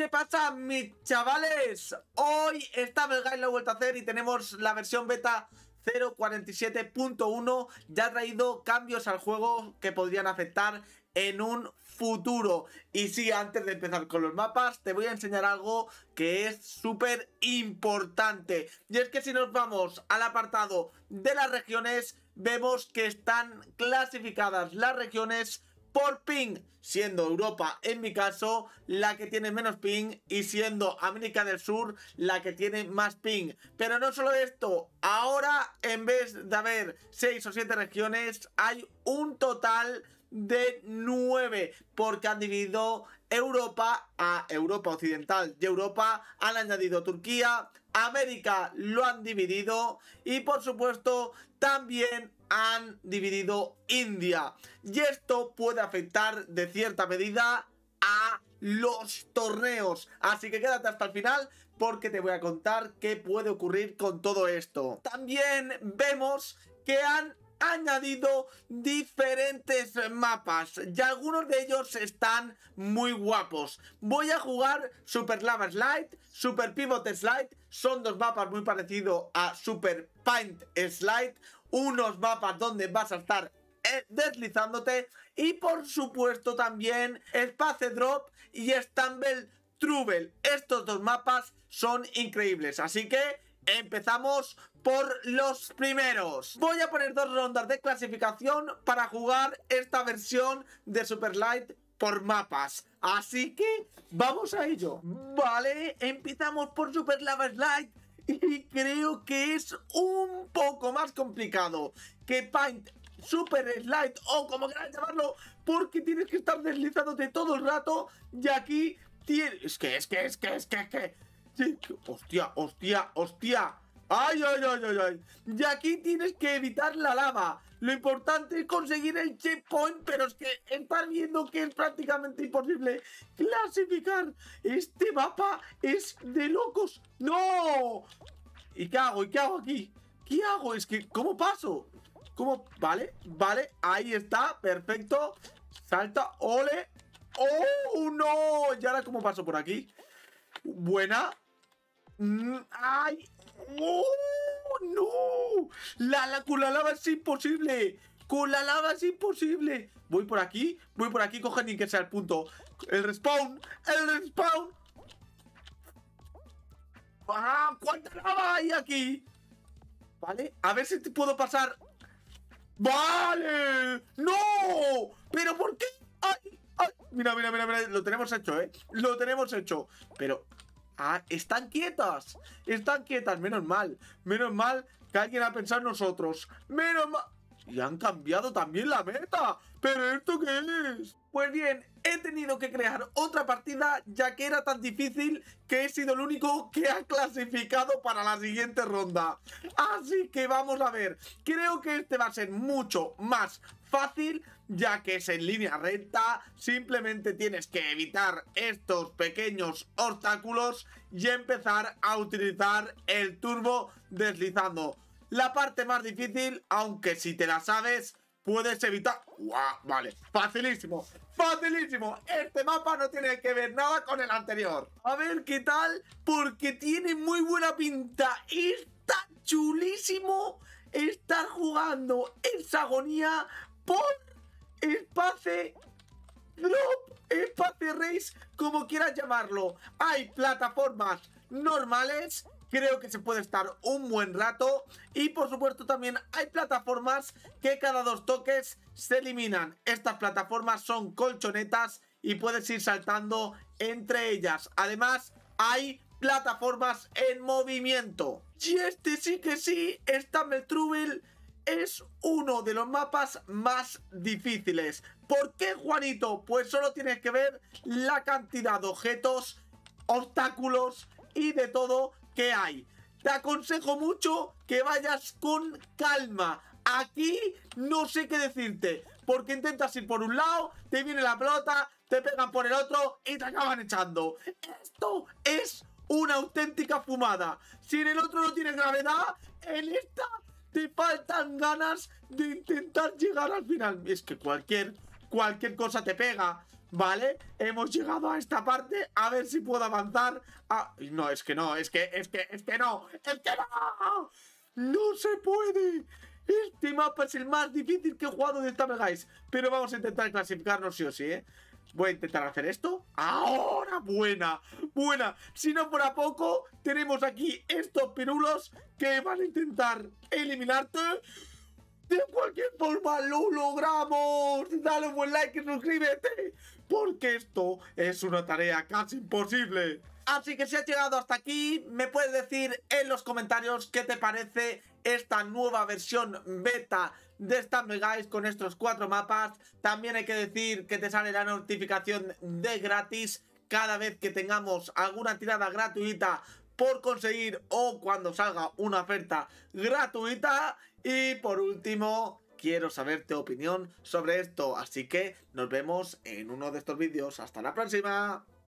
¿Qué pasa, mis chavales? Hoy esta Belgais la he vuelto a hacer y tenemos la versión beta 0.47.1. Ya ha traído cambios al juego que podrían afectar en un futuro. Y sí, antes de empezar con los mapas, te voy a enseñar algo que es súper importante. Y es que si nos vamos al apartado de las regiones, vemos que están clasificadas las regiones por ping, siendo Europa, en mi caso, la que tiene menos ping, y siendo América del Sur la que tiene más ping. Pero no solo esto, ahora en vez de haber 6 o 7 regiones, hay un total de 9, porque han dividido Europa a Europa Occidental y Europa, han añadido Turquía, América lo han dividido y por supuesto también han dividido India. Y esto puede afectar de cierta medida a los torneos, así que quédate hasta el final porque te voy a contar qué puede ocurrir con todo esto. También vemos que han añadido diferentes mapas y algunos de ellos están muy guapos. Voy a jugar Super Lava Slide, Super Pivot Slide, son dos mapas muy parecidos a Super Paint Slide, unos mapas donde vas a estar deslizándote, y por supuesto también Space Drop y Stumble Trouble. Estos dos mapas son increíbles, así que empezamos por los primeros. Voy a poner dos rondas de clasificación para jugar esta versión de Super Light por mapas, así que vamos a ello. Vale, empezamos por Super Lava Slide y creo que es un poco más complicado que Paint Super Slide o como quieras llamarlo, porque tienes que estar deslizándote todo el rato y aquí tienes... ¡Hostia! ¡Ay! Y aquí tienes que evitar la lava. Lo importante es conseguir el checkpoint, pero es que estás viendo que es prácticamente imposible clasificar. Este mapa es de locos. ¡No! ¿Y qué hago aquí? ¿Qué hago? Es que, ¿cómo paso? ¿Cómo? Vale, ahí está, perfecto. Salta, ole. ¡Oh, no! ¿Y ahora cómo paso por aquí? Buena. ¡Ay! ¡Oh, no! Con la lava es imposible. Con la lava es imposible. Voy por aquí. Coge ni que sea el punto. El respawn. ¡Ah! ¿Cuánta lava hay aquí? Vale. A ver si te puedo pasar. ¡Vale! ¡No! ¿Pero por qué? ¡Ay! Mira, lo tenemos hecho, ¿eh? Lo tenemos hecho. Pero... ah, están quietas, menos mal que alguien ha pensado en nosotros, menos mal. Y han cambiado también la meta, pero ¿esto qué es? Pues bien, he tenido que crear otra partida ya que era tan difícil que he sido el único que ha clasificado para la siguiente ronda. Así que vamos a ver, creo que este va a ser mucho más fácil ya que es en línea recta, simplemente tienes que evitar estos pequeños obstáculos y empezar a utilizar el turbo deslizando. La parte más difícil, aunque si te la sabes, puedes evitar... ¡Guau! Vale, facilísimo. Este mapa no tiene que ver nada con el anterior. A ver qué tal, porque tiene muy buena pinta. Está chulísimo estar jugando Exagonia por Space Drop, Space Race, como quieras llamarlo. Hay plataformas normales. Creo que se puede estar un buen rato. Y por supuesto también hay plataformas que cada 2 toques se eliminan. Estas plataformas son colchonetas y puedes ir saltando entre ellas. Además hay plataformas en movimiento. Y este sí que sí, Stumble Trouble es uno de los mapas más difíciles. ¿Por qué, Juanito? Pues solo tienes que ver la cantidad de objetos, obstáculos y de todo que hay. Te aconsejo mucho que vayas con calma. Aquí no sé qué decirte, porque intentas ir por un lado, te viene la pelota, te pegan por el otro y te acaban echando. Esto es una auténtica fumada. Si en el otro no tienes gravedad, en esta te faltan ganas de intentar llegar al final. Es que cualquier cosa te pega. ¿vale? Hemos llegado a esta parte. A ver si puedo avanzar. Ah, no, es que no, es que no. No se puede. Este mapa es el más difícil que he jugado de Stumble Guys. Pero vamos a intentar clasificarnos sí o sí, ¿eh? Voy a intentar hacer esto. ¡Ahora! ¡Buena! ¡Buena! Si no fuera poco, tenemos aquí estos pirulos que van a intentar eliminarte. De cualquier forma, lo logramos. Dale un buen like y suscríbete, porque esto es una tarea casi imposible. Así que si has llegado hasta aquí, me puedes decir en los comentarios qué te parece esta nueva versión beta de Stumble Guys con estos 4 mapas. También hay que decir que te sale la notificación de gratis cada vez que tengamos alguna tirada gratuita por conseguir o cuando salga una oferta gratuita. Y por último, quiero saber tu opinión sobre esto. Así que nos vemos en uno de estos vídeos. Hasta la próxima.